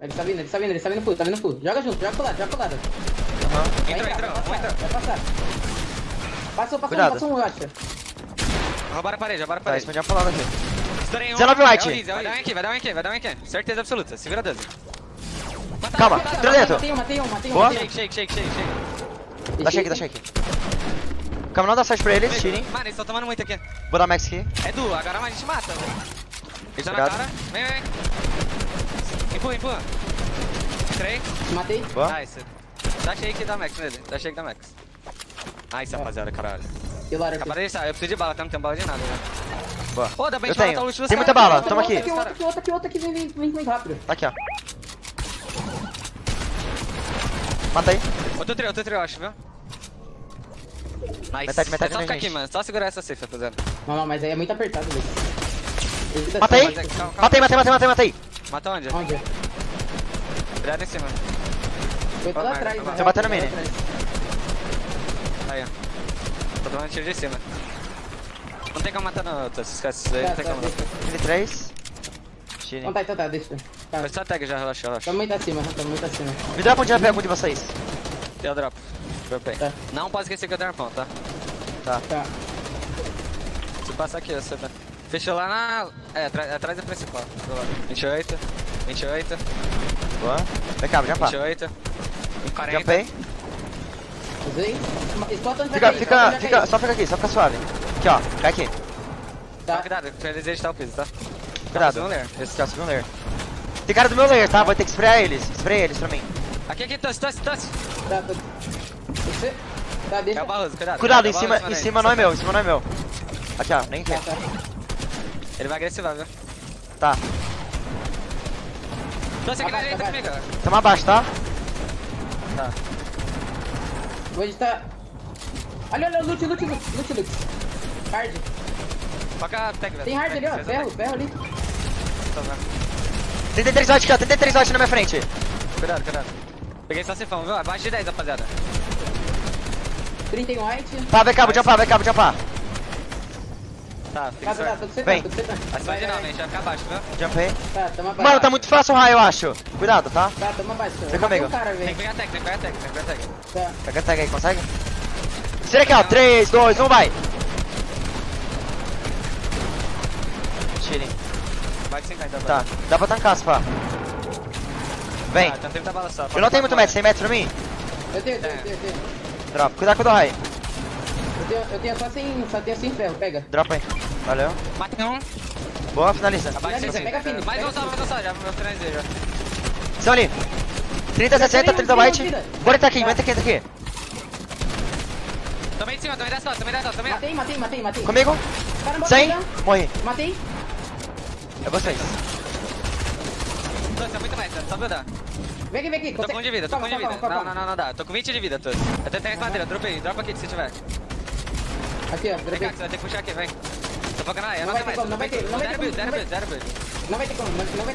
Ele tá vindo, ele tá vindo, ele tá vindo pro lado, tá vindo pro lado. Joga junto, joga pro lado, joga pro lado. Aham. Entra. Vai passar. Passou um, eu acho. Roubaram a parede, roubaram a parede. Tá, expandiu a palavra aqui. Estourei um. 19 white. Vai dar um aqui, vai dar um aqui. Certeza absoluta, se vira 12. Calma, entra dentro. Matei um. Shake. Dá shake. Calma, não dá sorte pra eles, tirem. Mano, eles estão tomando muito aqui. Vou dar max aqui. É duo, agora a gente mata. Eles estão na cara. Vem. Empurra. Entrei. Matei. Boa. Nice. Dá shake e dá max nele. Nice, rapaziada, caralho. Acabaram de deixar, eu preciso de bala, tá? Não tem bala de nada, né? Boa. Pô, dá pra gente matar o último. Tem muita bala, toma aqui. Outra aqui, vem rápido. Tá aqui, ó. Mata aí. Outro trio, acho, viu? Nice. Metade, é só ficar aqui, mano. Só segurar essa safe, rapaziada. Não, mas aí é muito apertado, velho. Matei. Mata onde? Cuidado em cima. Foi todo atrás, mano. Tô batendo mini. Aí, ó. Tô tomando tiro de cima. Não tem como matar na outra, se esquece isso aí, não tem como matar. Ele 3. Tá, deixa. Foi só tag já, relaxa. Tá muito acima. Me dropa onde já pego de vocês. Eu dropo. Tá. Não pode esquecer que eu tenho arpão, tá? Tá. Se passar aqui, você tá. Fechou lá na. É, atrás da principal. 28. Boa. Vem cá, já pá. 28. 40. Jumpei. Fica, só fica suave. Aqui, ó, cai aqui. Tá, cuidado, pra eles editar o piso, tá? Cuidado, esse cara subiu um layer. Tem cara do meu layer, tá? Vou ter que sprayar eles. Spray eles pra mim. Aqui, tosse. Você? Tá, deixa. É o Barroso, cuidado, em cima não é meu, Aqui, ó, nem quer. Ele vai agressivar, viu? Tá. Tosse aqui na direita comigo. Toma abaixo, tá? Tá. Vou editar. Olha, loot. Hard. Toca a tag, velho. Tem hard ali, ó. Ferro ali. Tentei 3 watts aqui, ó. Tentei 3 watts na minha frente. Cuidado. Peguei só cifão, viu? Abaixo de 10, rapaziada. 31 white. Tá, vem cá, vou jumpar. Tá, fica certo. Vem. Acima de não, gente. Vai ficar abaixo, viu? Jumpei. Tá, tamo abaixo. Mano, tá muito fácil o raio, eu acho. Cuidado, tá? Tá, tamo abaixo. Vem comigo. Tem que pegar a tag, Tá. Pega a tag aí, consegue? Tira aqui, ó. 3, 2, 1, vai. Vai sem cair, tá? Dá pra tancar, se pá. Vem. Eu não tenho muito match, tem match pra mim? Eu tenho. Dropa, cuidado com o do raio. Eu tenho só sem ferro, pega. Dropa aí. Valeu. Matei um. Boa, finaliza. Pega a finish. Mais um só, já finalizei já. São ali. 30, 60, 30 white. Bora tá aqui, vai aqui. Tomei de cima, tomei da sala. Matei. Comigo? 100, morri. Matei. É vocês. Nossa, é muito mais, só pra dar. Vem aqui. Tô com um de vida, calma. Não dá. Tô com 20 de vida, todos. Eu tenho 3 madeiras, dropei. Dropa aqui se tiver. Aqui, ó. Vem cá, você vai ter que puxar aqui, vem. Tô focando na área, não vai ter como. Não vai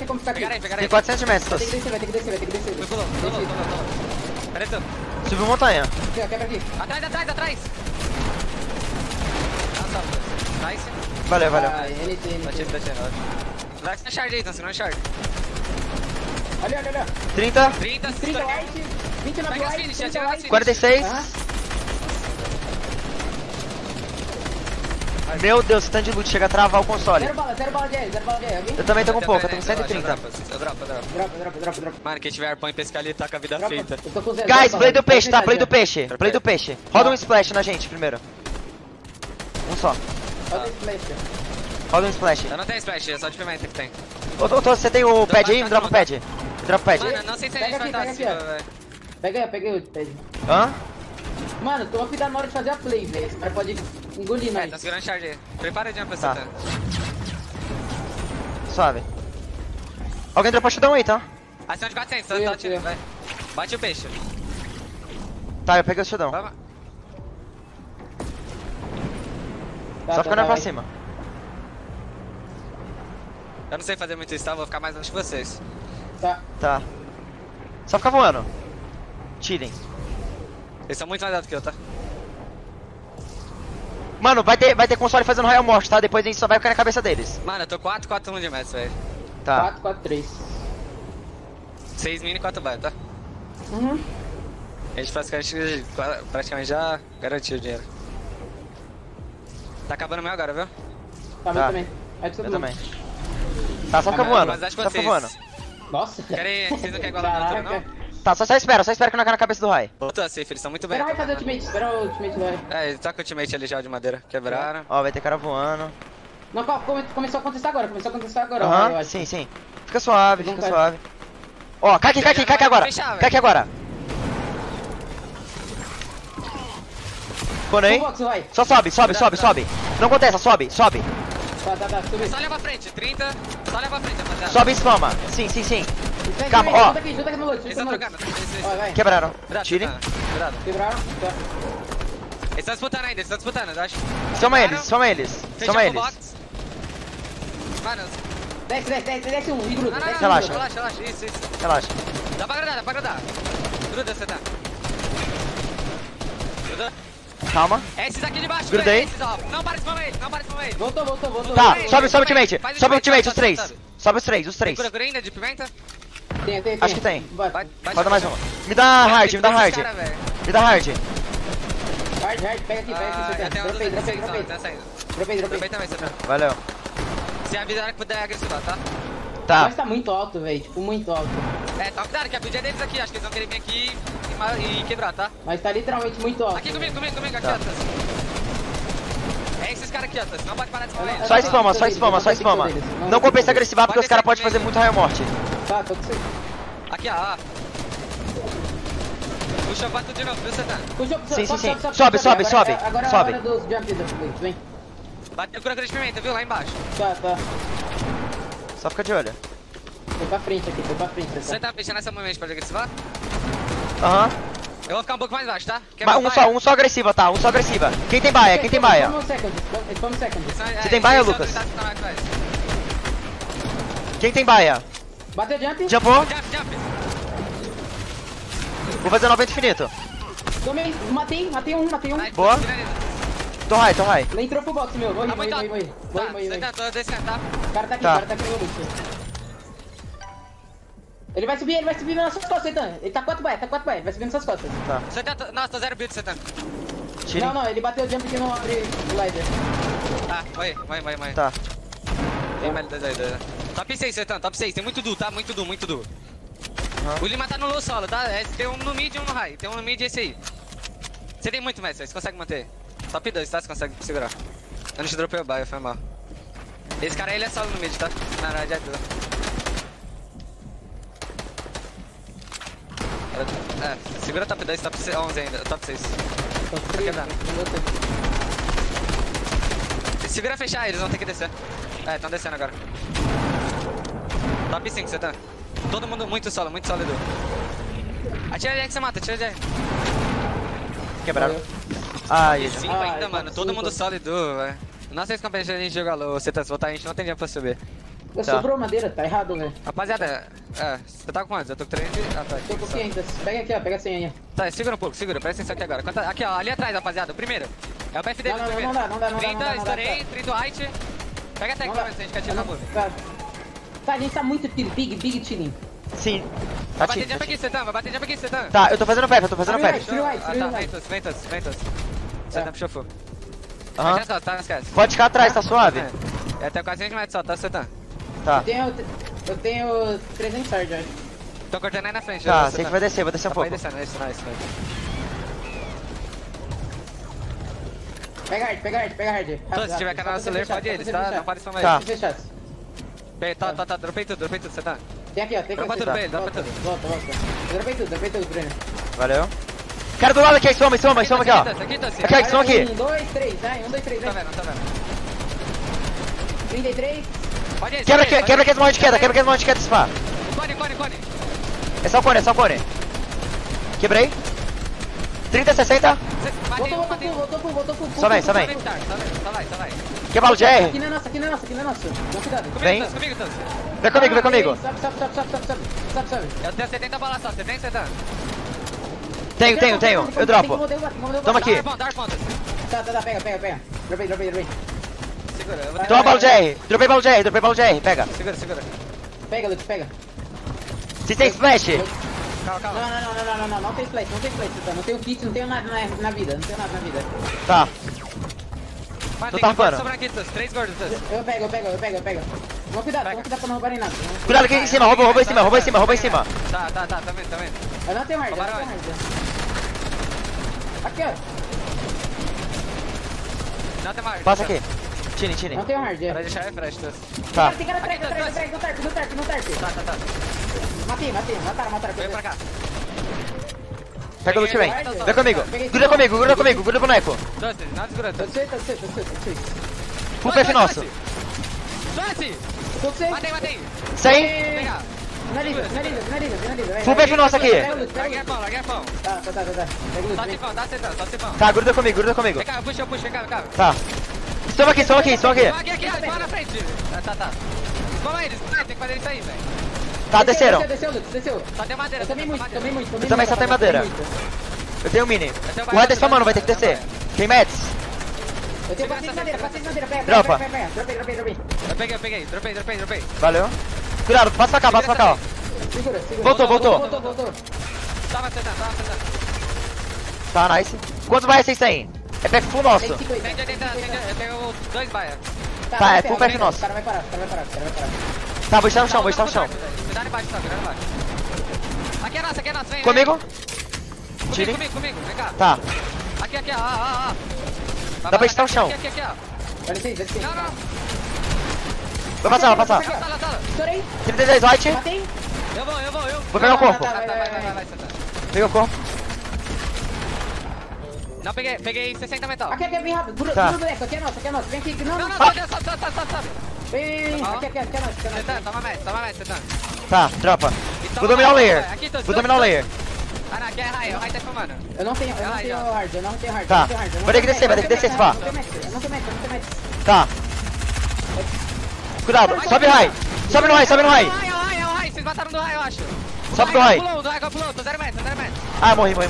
ter como ficar aqui. Pegaram aí. Tem 400 metros, todos. Vai ter que descer. Tô louco. Pera aí, tô. Subiu montanha. Aqui, ó, quebra aqui. Atrás. Nossa, nice. Valeu. Tá cheio. Vai que você charge aí, então, se não é charge. Olha. 30 white, 29 white, 30 white. 46. Meu Deus, stand de loot, chega a travar o console. Zero bala de alguém? Eu também tô com pouco, eu tô com 130. Dropa. Mano, quem tiver arpão e pescar ali, tá com a vida feita. Guys, play do peixe, tá? Play do peixe. Roda um splash na gente primeiro. Um só. Roda um splash. Roda um splash. Eu não tenho splash, é só de pimenta que tem. Ô, você tem o pad aí? Me dropa o pad. Mano, não sei se a gente vai dar assim, velho. Peguei o pad. Hã? Mano, tô aqui na hora de fazer a play, velho. Esse cara pode engolir nós. Tá segurando charge aí. Prepara o jump, tá. Suave. Alguém dropa o chudão aí, tá? Ação de 400, tá atirando, vai. Bate o peixe. Tá, eu peguei o chudão. Só ficando pra cima. Eu não sei fazer muito isso, tá? Vou ficar mais longe de vocês. Tá. Só ficar voando. Tirem. Eles são muito mais altos que eu, tá? Mano, vai ter console fazendo raio morte, tá? Depois a gente só vai ficar na cabeça deles. Mano, eu tô 4-4-1 de metros, velho. Tá. 4-4-3. 6.004 baia, tá? Uhum. A gente praticamente já garantiu o dinheiro. Tá acabando o meu agora, viu? Tá, meu também. É de todo mundo. Também. Tá só acabando, tá acabando. Nossa. Querem, vocês não querem igualar na altura, não? Tá, só espera que eu não caio na cabeça do Rai. Botou a safe, eles são muito bem. Espera o Rai fazer ultimate, espera o ultimate do Rai. É, ele toca o ultimate ali já de madeira. Quebraram. Ó, vai ter cara voando. Não, começou a contestar agora, ó. Aham, sim. Fica suave, fica suave. Ó, cai aqui agora. Cai aqui agora. Conei. Só sobe. Não contesta, sobe. Tá, subi. Só leva pra frente, 30. Só leva pra frente, rapaziada. Sobe e spama. Sim. Calma, ó. Junta aqui no loot. Quebraram. Quebraram. Eles estão disputando ainda, acho. Soma eles. Mano. Desce um, gruda. Relaxa. Isso. Relaxa. Dá pra grudar. Gruda, você tá. Gruda. Calma. É esses aqui de baixo. Grudei. Não para de spamar ele. Voltou. Tá, sobe o ultimate. Sobe os três. Procura ainda de pimenta? Tem. Acho que tem. Falta mais uma. Me dá hard. Hard, pega aqui. Dropei também, você tá. Valeu. Se avisar que puder agressivar, tá? Tá. Mas tá muito alto, velho. Tipo, muito alto. É, tá cuidado que a build é deles aqui. Acho que eles vão querer vir aqui e quebrar, tá? Mas tá literalmente muito alto. Aqui comigo, aqui, ó. É esses caras aqui, ó. Não pode parar de spamar. Só spama. Não compensa agressivar porque os caras podem fazer muito raio morte. Tá, tô com você. Aqui, ó. Puxa, bate de novo, viu, Suetam? Sim. Sobe. Agora é a hora dos jump depois, vem. Bateu cura de pimenta, viu? Lá embaixo. Tá. Só fica de olho. Tô pra frente. Você tá fechando essa momento pra agressivar? Aham. Eu vou ficar um pouco mais baixo, tá? Um só agressiva, tá? Quem tem baia? Você tem baia, Lucas? Quem tem baia? Bateu jump? Jumpou. Vou fazer 90 infinito. Tomei, matei um. Boa. Tô high. Ele entrou pro box, meu. Vou ir. Tá. O cara tá aqui no loot. Ele vai subir nas suas costas, Suetam. Ele tá 4 baia, ele vai subir nas suas costas. Tá. Suetam, nossa, tá 0 build, Suetam. Não, ele bateu o jump que não abre o lider. Tá, vai. Tá. Tem mais dois. Top 6, Suetam, top 6. Tem muito duo, tá? Muito duo. Uhum. O Lima tá no low solo, tá? Tem um no mid e um no high. Tem um no mid e esse aí. Você tem muito, mestre. Você consegue manter. Top 2, tá? Você consegue segurar. Eu não te dropei o baio, foi mal. Esse cara aí, ele é solo no mid, tá? Na verdade, é duo. É, segura top 2, top 11 ainda. Top 6. Segura fechar, eles vão ter que descer. É, estão descendo agora. Top 5, você tá? Todo mundo muito sólido. Atira ele aí que você mata, atira ele aí. Quebraram. Ai, sim, ainda, mano. Todo mundo sólido, velho. Nossa, esse campeonato a gente joga low. Você tá se voltar, a gente não tem dinheiro pra subir. Sobrou madeira, tá errado, velho. Rapaziada, você tá com quantos? Eu tô com 30. Ah, tá. Tô com 500. Pega aqui, ó, pega a senha. Tá, segura um pouco. Presta atenção aqui agora. Aqui, ó, ali atrás, rapaziada. O primeiro. É o BF dele, o primeiro. Não dá. 30, estourei, 30 height. Pega até aqui pra ver se a gente quer tirar na música. Tá, a gente tá muito big chilling. Sim. Vai bater jump aqui, Suetam, Suetam. Tá, eu tô fazendo pep. Vem todos. Suetam puxou fogo. Aham. Tá, não esquece. Pode ficar atrás, tá suave. É até quase 100 metros só, tá, Suetam? Tá. Eu tenho 300 sard, acho. Tô cortando aí na frente. Tá, sei que vai descer, vou descer um pouco. Vai descendo, nice. Pega hard. Então, se tiver canal celular, pode eles, tá? Não pode spamar eles. Tá. Tá, dropei tudo, Suetam. Tem aqui, ó, tem que dropar tudo pra ele, volta. Dropei tudo pra ele. Valeu. Cara do lado aqui, soma aqui, ó. Aqui, soma aqui. 1, 2, 3, vai, 1, 2, 3, vai. Tá vendo. 33. Quebra aqueles monte de queda, spa. Cone. É só o cone. Quebrei. 30, 60. Voltou pro. Só vem. Só vai. Quebra o GR. Aqui não é nossa. Vem comigo, Tans. Vem comigo. Sobe. Eu tenho 70 balas só, você tem 70? Tenho. Eu dropo. Toma aqui. Tá, pega. Dropei. Segura. Toma bala GR. Dropei bala GR, pega. Segura. Pega, Lucas, pega. Se tem flash! Calma, calma. Não tem flash, não tem flash, Suetam. Não tem o kit, não tem nada na vida, não tem nada na vida. Tá. Vai, tô tapando. Eu pego. Vamos cuidar pra não roubarem nada. Cuidado que é em cima, rouba em cima. Tá, tá vendo. Eu não tenho mais, Aqui, ó. Não tem mais. Passa aqui. Tire. Não tem hard. Pra deixar é fresh, tá. Tem cara atrás, no tarp. Tá. Mataram. Vem pra cá. Pega o loot, vem. Vem comigo. Gruda comigo, gruda o boneco. Nada segurando. Tô de jeito. Full PF nosso. Matei. Sai. Finaliza. Full PF nosso aqui. Larguei a pão. Tá. Dá setão. Tá, gruda comigo. Vem cá. Tá. Estão aqui. Aqui, lá na frente. Tá. Espalha eles, tem que fazer isso aí, velho. Tá, desceram. Só tem madeira, eu tomei muito. Também só tem madeira. Eu tenho um mini. O Red é só, mano, vai ter que descer. Tem meds. Eu tenho bastante madeira, pega. Dropei. Valeu. Cuidado, passa pra cá, ó. Segura. Voltou. Tava acertando. Tá, nice. Quantos vai vocês têm? É pack full nosso. Eu tenho 2 baia. Tá, é full pack nosso. O cara vai parar. Tá, vou estar no chão. Cuidado embaixo, cuidado embaixo. Aqui é nossa, vem. Comigo, vem cá. Tá. Aqui, dá pra estar no chão. Aqui, ó. Não. Vai passar. 32 white. Matei. Eu vou. Vou pegar o corpo. Vai. Pega o corpo. Não, peguei 60 metal. Aqui, vem rápido. Bruno, aqui é nosso. Vem aqui, não, sobe. Vem, aqui é nosso. Suetam, toma mais, Suetam. Tá, tropa. Vou dominar o layer. Ah, não, aqui é raio, o raio tá filmando. Eu não tenho hard. Tá, vai ter que descer, se pá. Eu não tenho match. Tá. Cuidado, sobe no raio. É o raio, vocês mataram do raio, eu acho. Sobe do raio. Pulou, tô 0 metro. Ah, morri. Oi,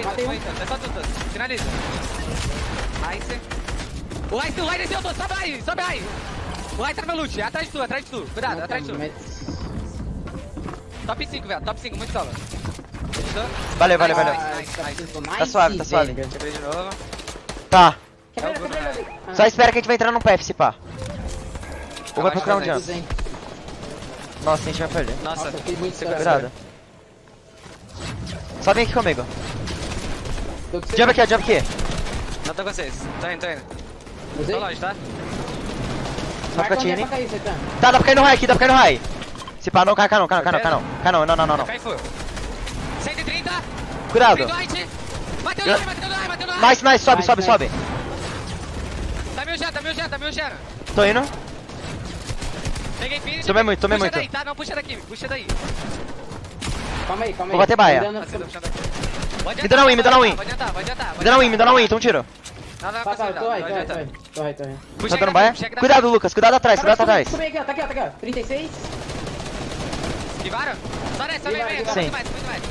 então. É só tu, finaliza. Ice. O Ice desceu, sobe aí. O Ice tá no meu loot, é atrás de tu. Cuidado, Top 5, velho, top 5, muito solo. Valeu. Nice. Tá suave. Quebrei de novo. Tá. Só espera que a gente vai entrar num PF, se pá. Ou vai pro Crown Jump. Nossa, a gente vai perder. Nossa, fiquei muito segurado. Só vem aqui comigo. Jump aqui. Não tô com vocês. Tô indo. Tô longe, tá? Só fica tirando, hein? Tá, dá pra cair no high. Se pá, não, cai não. Cai full. 130. Cuidado. Bateu no high. Nice, sobe. Tá mil já. Tô indo. Peguei finish. Tomei muito. Puxa daí, tá? Não, puxa daqui. Calma aí. Vou bater baia. Me dá na win. Me dá na win, então tiro. Não, vai. Tá dando baia? Cuidado, Lucas, cuidado atrás. Tá aqui, ó. 36. Esquivaram? Só vem. Muito mais.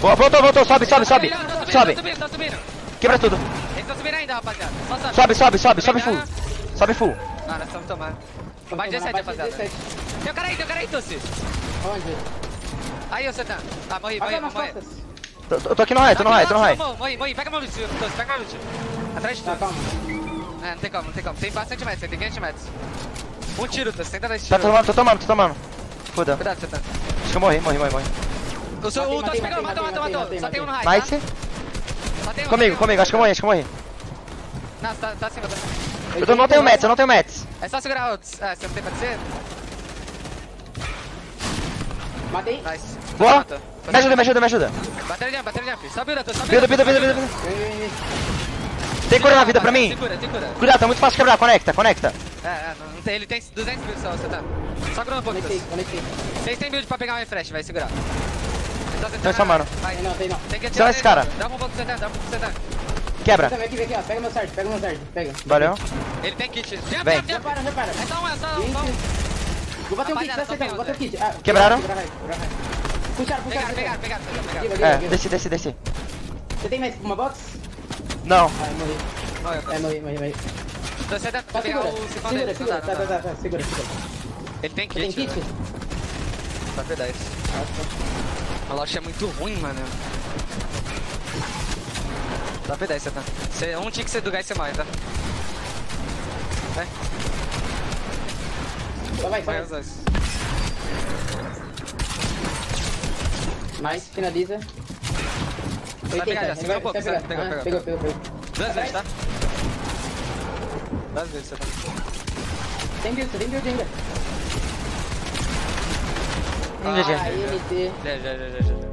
Boa, voltou. Sobe. Tá subindo. Quebra tudo. Eles estão subindo ainda, rapaziada. Sobe full. Sobe full. Não, nós estamos tomando. Bate 17, rapaziada. Tem um cara aí, Tussi. Onde? Aí, ô Suetam. Tá, morri. Tô aqui no raio. Morri. Pega meu loot. Atrás de tudo. Tá, não tem como. Tem bastante metros, tem 500 metros. Um tiro, Tussi. Tenta dar esse tiro. Tô tomando. Foda. Cuidado, Suetam. Acho que eu morri. O Tussi pegou, matou. Só tem um no raio, nice. Tá? Comigo. Acho que eu morri. Não, tá acima. Eu não tenho metros. É só segurar o... Ah, você não tem pra dizer? Matei. Nice. Boa. Me ajuda. Bateria jump. Sobe, tem cura na vida pra mim? Tem cura. Cuidado, tá muito fácil quebrar. Conecta. Não tem. Ele tem 200 builds só, Suetam. Só grana um pouco. Vocês têm build pra pegar um refresh, vai segurar. Então só, mano. Não. Tem que atirar esse cara. Dá um pouco pro Suetam, Quebra. Vem aqui, ó. Pega meu sard. Valeu. Ele tem kit. Vem. Repara. É só um. Vou bater o kit. Quebraram? Puxaram. Pegaram. Desci. Você tem mais uma box? Não. Ah, morri. Então você deve pegar o... Segura. Ele tem kit, tem kit? Né? Tá com 10. A loja é muito ruim, mano. Dá P10, Suetam. Um tinha que ser do gás e mais, tá? É. Vai. Nice, finaliza. Vai pegar já, segura um pouco. Pegou. Duas vezes, tá? Duas vezes, Suetam. Tem build ainda. GG. Ah, MT. Já.